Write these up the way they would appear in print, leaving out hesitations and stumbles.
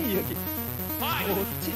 여기 뭐지?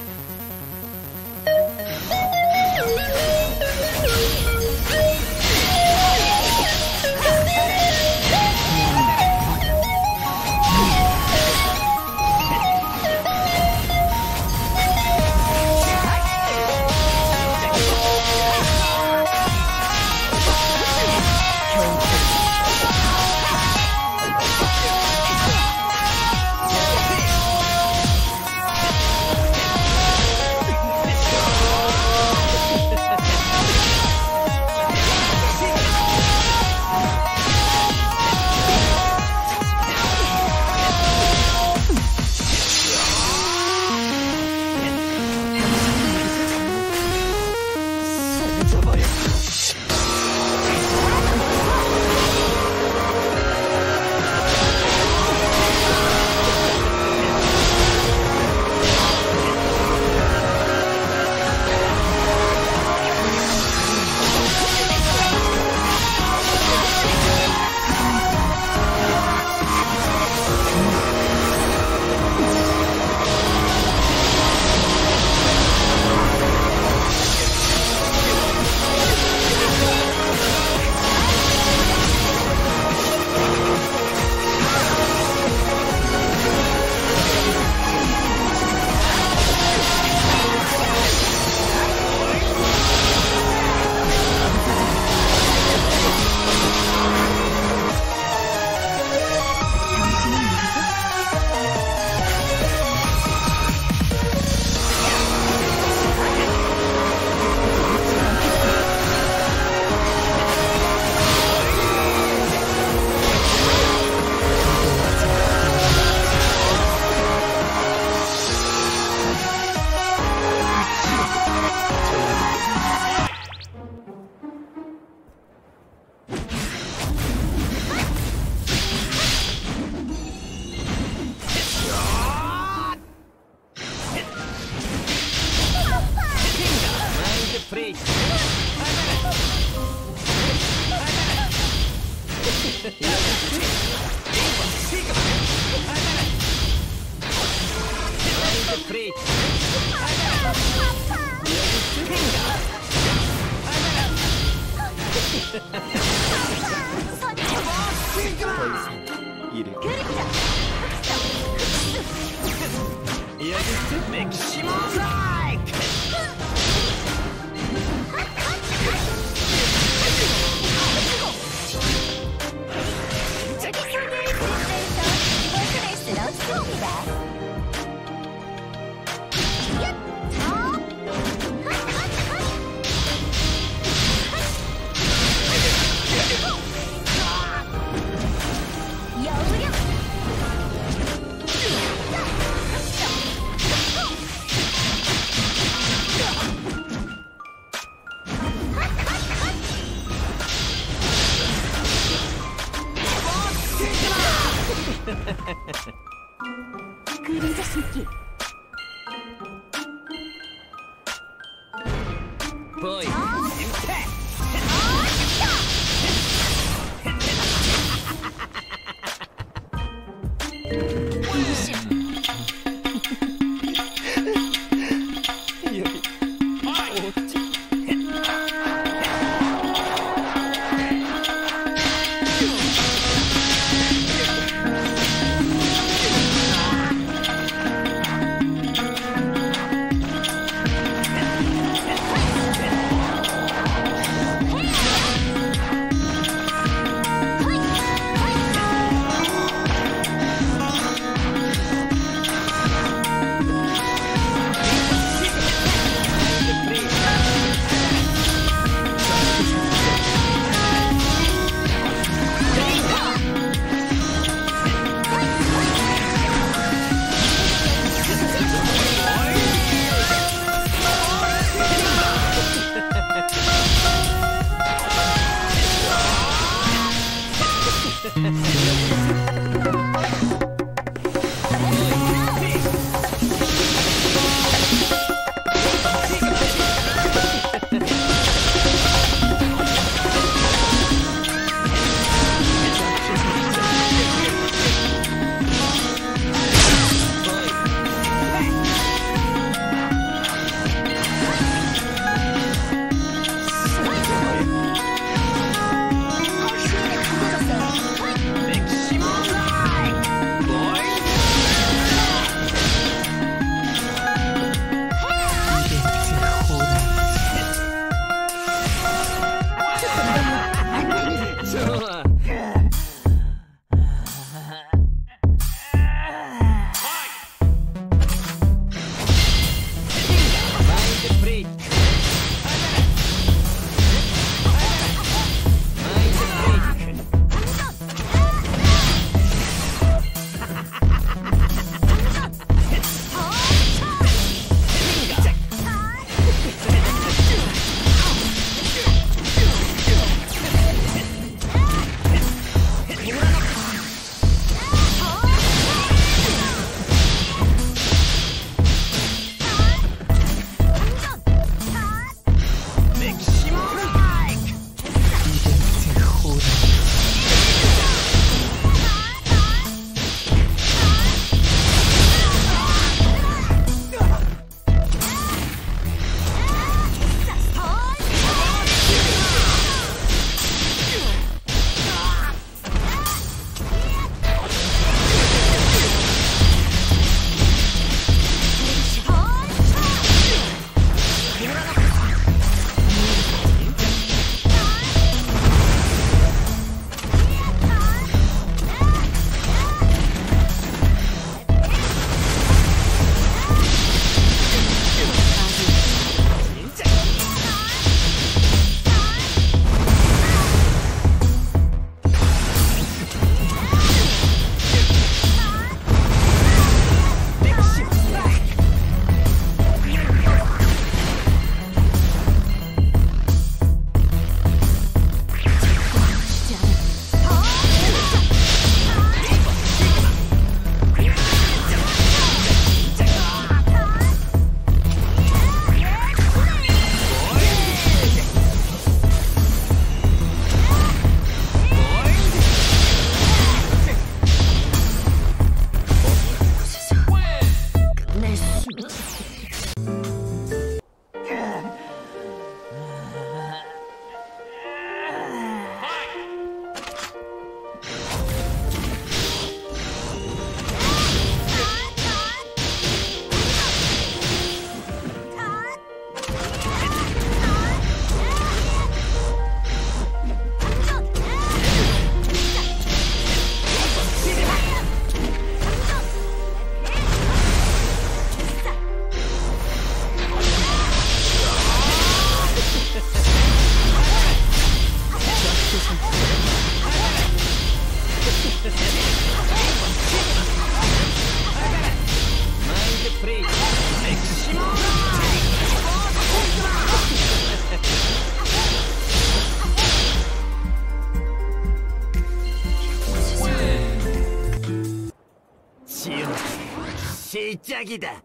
시작이다.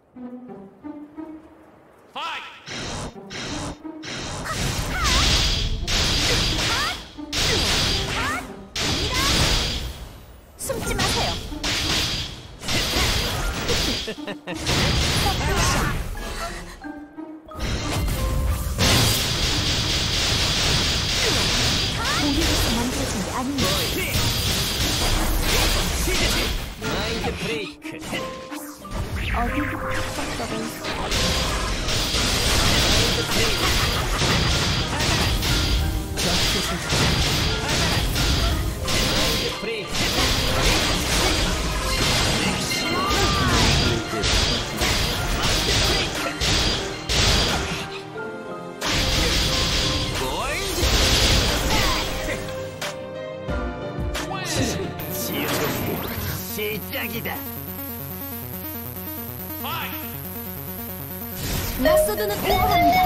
숨지 마세요. 우리로서 만들어진 게 아닌데. 마인드 브레이크. 어디로 탁탁거린 마인드 브레이크. 시작이다. 라소드는 끝납니다.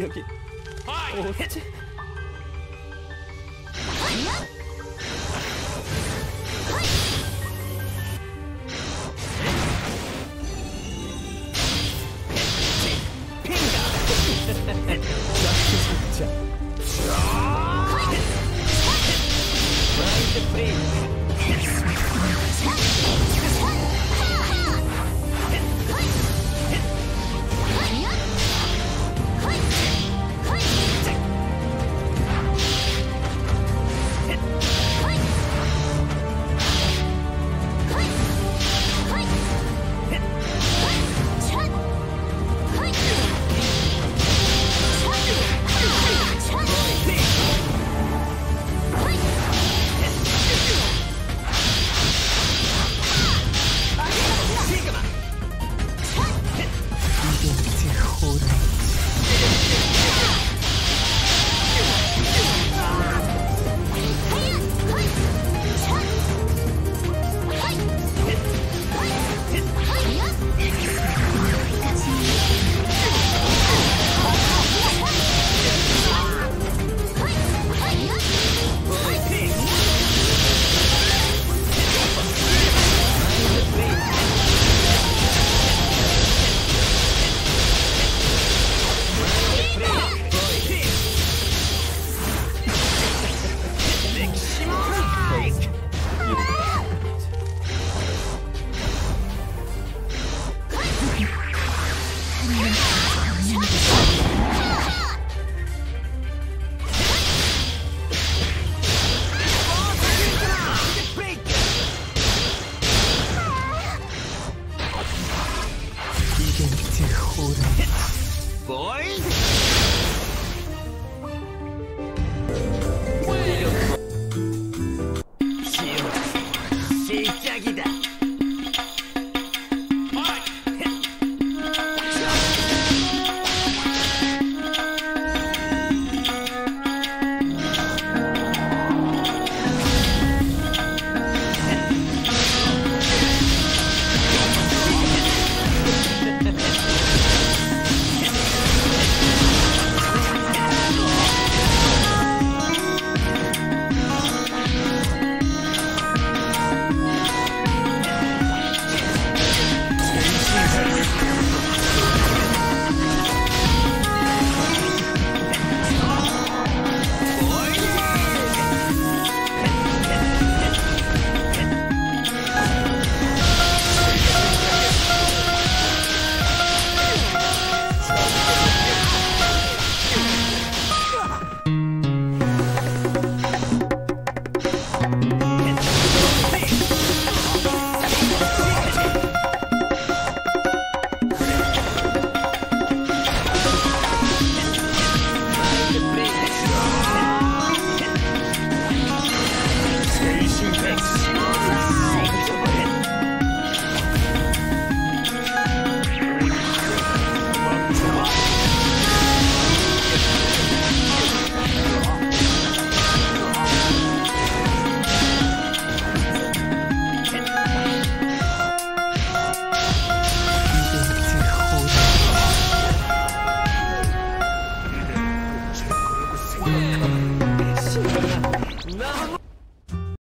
여기 어디지?